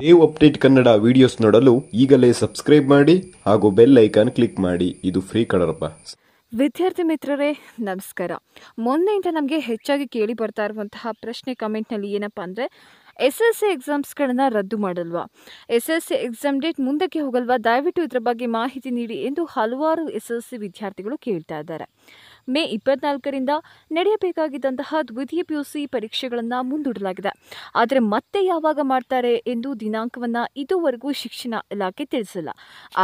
Dev update Kannada videos ನೋಡಲು ಈಗಲೇ subscribe ಮಾಡಿ ಹಾಗೂ ಬೆಲ್ ಐಕಾನ್ ಕ್ಲಿಕ್ ಮಾಡಿ. ಇದು ಫ್ರೀ ಕಣರಪ್ಪ. ವಿದ್ಯಾರ್ಥಿ ಮಿತ್ರರೇ ನಮಸ್ಕಾರ. ಮೊನ್ನೆಯಿಂದ ನಮಗೆ ಹೆಚ್ಚಾಗಿ ಕೇಳಿ ಬರ್ತಾ ಇರುವಂತಹ ಪ್ರಶ್ನೆ ಕಮೆಂಟ್ನಲ್ಲಿ ಏನಪ್ಪ ಅಂದರೆ, SSC ಎಕ್ಸಾಮ್ಸ್ಗಳನ್ನು ರದ್ದು ಮಾಡಲ್ವಾ, SSC ಎಕ್ಸಾಮ್ ಡೇಟ್ ಮುಂದಕ್ಕೆ ಹೋಗಲ್ವಾ, ದಯವಿಟ್ಟು ಇದರ ಬಗ್ಗೆ ಮಾಹಿತಿ ನೀಡಿ ಎಂದು ಹಲವಾರು SSC ವಿದ್ಯಾರ್ಥಿಗಳು ಕೇಳ್ತಾ ಇದ್ದಾರೆ. ಮೇ 24ರಿಂದ ನಡೆಯಬೇಕಾಗಿದ್ದಂತಹ ದ್ವಿತೀಯ PUC ಪರೀಕ್ಷೆಗಳನ್ನು ಮುಂದೂಡಲಾಗಿದೆ. ಆದರೆ ಮತ್ತೆ ಯಾವಾಗ ಮಾಡ್ತಾರೆ ಎಂದು ದಿನಾಂಕವನ್ನು ಇದುವರೆಗೂ ಶಿಕ್ಷಣ ಇಲಾಖೆ ತಿಳಿಸಿಲ್ಲ.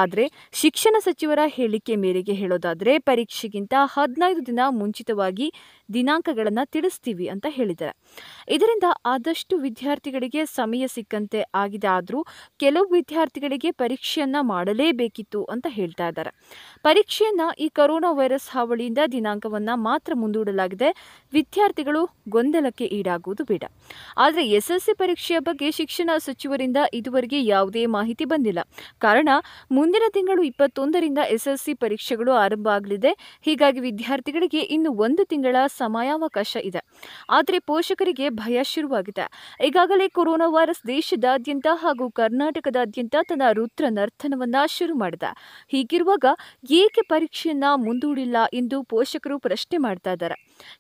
ಆದರೆ ಶಿಕ್ಷಣ ಸಚಿವರ ಹೇಳಿಕೆ ಮೇರೆಗೆ ಹೇಳೋದಾದರೆ ಪರೀಕ್ಷೆಗಿಂತ 15 ದಿನ ಮುಂಚಿತವಾಗಿ ದಿನಾಂಕಗಳನ್ನು ತಿಳಿಸ್ತೀವಿ ಅಂತ ಹೇಳಿದ್ದಾರೆ. ಇದರಿಂದ ಆದಷ್ಟು ವಿದ್ಯಾರ್ಥಿಗಳಿಗೆ ಸಮಯ ಸಿಕ್ಕಂತೆ ಆಗಿದೆ. ಆದರೂ ಕೆಲವು ವಿದ್ಯಾರ್ಥಿಗಳಿಗೆ ಪರೀಕ್ಷೆಯನ್ನು ಮಾಡಲೇಬೇಕಿತ್ತು ಅಂತ ಹೇಳ್ತಾ ಇದ್ದಾರೆ. ಪರೀಕ್ಷೆಯನ್ನು ಈ ಕೊರೋನಾ ವೈರಸ್ ಹಾವಳಿಯಿಂದ ದಿನಾಂಕವನ್ನು ಮಾತ್ರ ಮುಂದೂಡಲಾಗಿದೆ. ವಿದ್ಯಾರ್ಥಿಗಳು ಗೊಂದಲಕ್ಕೆ ಈಡಾಗುವುದು ಬೇಡ. ಆದರೆ SSC ಪರೀಕ್ಷೆಯ ಬಗ್ಗೆ ಶಿಕ್ಷಣ ಸಚಿವರಿಂದ ಇದುವರೆಗೆ ಯಾವುದೇ ಮಾಹಿತಿ ಬಂದಿಲ್ಲ. ಕಾರಣ, ಮುಂದಿನ ತಿಂಗಳು 21ರಿಂದ SSC ಪರೀಕ್ಷೆಗಳು ಆರಂಭ ಆಗಲಿದೆ. ಹೀಗಾಗಿ ವಿದ್ಯಾರ್ಥಿಗಳಿಗೆ ಇನ್ನು 1 ತಿಂಗಳ ಸಮಯಾವಕಾಶ ಇದೆ. ಆದರೆ ಪೋಷಕರಿಗೆ ಭಯ ಶುರುವಾಗಿದೆ. ಈಗಾಗಲೇ ಕೊರೋನಾ ವೈರಸ್ ದೇಶದಾದ್ಯಂತ ಹಾಗೂ ಕರ್ನಾಟಕದಾದ್ಯಂತ ತನ್ನ ರುದ್ರ ನರ್ತನವನ್ನ ಶುರು ಮಾಡಿದೆ. ಹೀಗಿರುವಾಗ ಏಕೆ ಪರೀಕ್ಷೆಯನ್ನ ಮುಂದೂಡಿಲ್ಲ ಎಂದು ಪೋಷಕರು ಪ್ರಶ್ನೆ ಮಾಡ್ತಾ ಇದ್ದಾರೆ.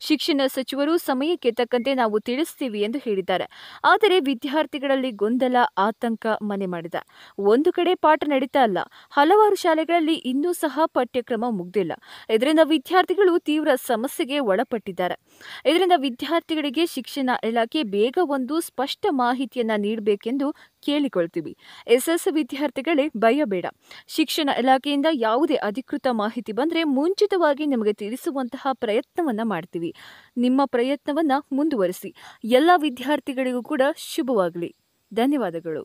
ಶಿಕ್ಷಣ ಸಚಿವರು ಸಮಯಕ್ಕೆ ತಕ್ಕಂತೆ ನಾವು ತಿಳಿಸ್ತೀವಿ ಎಂದು ಹೇಳಿದ್ದಾರೆ. ಆದರೆ ವಿದ್ಯಾರ್ಥಿಗಳಲ್ಲಿ ಗೊಂದಲ, ಆತಂಕ ಮನೆ ಮಾಡಿದೆ. ಒಂದು ಕಡೆ ಪಾಠ ನಡೀತಾ ಇಲ್ಲ, ಹಲವಾರು ಶಾಲೆಗಳಲ್ಲಿ ಇನ್ನೂ ಸಹ ಪಠ್ಯಕ್ರಮ ಮುಗ್ದಿಲ್ಲ. ಇದರಿಂದ ವಿದ್ಯಾರ್ಥಿಗಳು ತೀವ್ರ ಸಮಸ್ಯೆಗೆ ಒಳಪಟ್ಟಿದ್ದಾರೆ. ಇದರಿಂದ ವಿದ್ಯಾರ್ಥಿಗಳಿಗೆ ಶಿಕ್ಷಣ ಇಲಾಖೆ ಬೇಗ ಒಂದು ಸ್ಪಷ್ಟ ಮಾಹಿತಿಯನ್ನ ನೀಡಬೇಕೆಂದು ಕೇಳಿಕೊಳ್ತೀವಿ. SSC ವಿದ್ಯಾರ್ಥಿಗಳೇ ಭಯ ಬೇಡ. ಶಿಕ್ಷಣ ಇಲಾಖೆಯಿಂದ ಯಾವುದೇ ಅಧಿಕೃತ ಮಾಹಿತಿ ಬಂದರೆ ಮುಂಚಿತವಾಗಿ ನಿಮಗೆ ತಿಳಿಸುವಂತಹ ಪ್ರಯತ್ನವನ್ನು ಮಾಡ್ತೀವಿ. ನಿಮ್ಮ ಪ್ರಯತ್ನವನ್ನು ಮುಂದುವರಿಸಿ. ಎಲ್ಲ ವಿದ್ಯಾರ್ಥಿಗಳಿಗೂ ಕೂಡ ಶುಭವಾಗಲಿ. ಧನ್ಯವಾದಗಳು.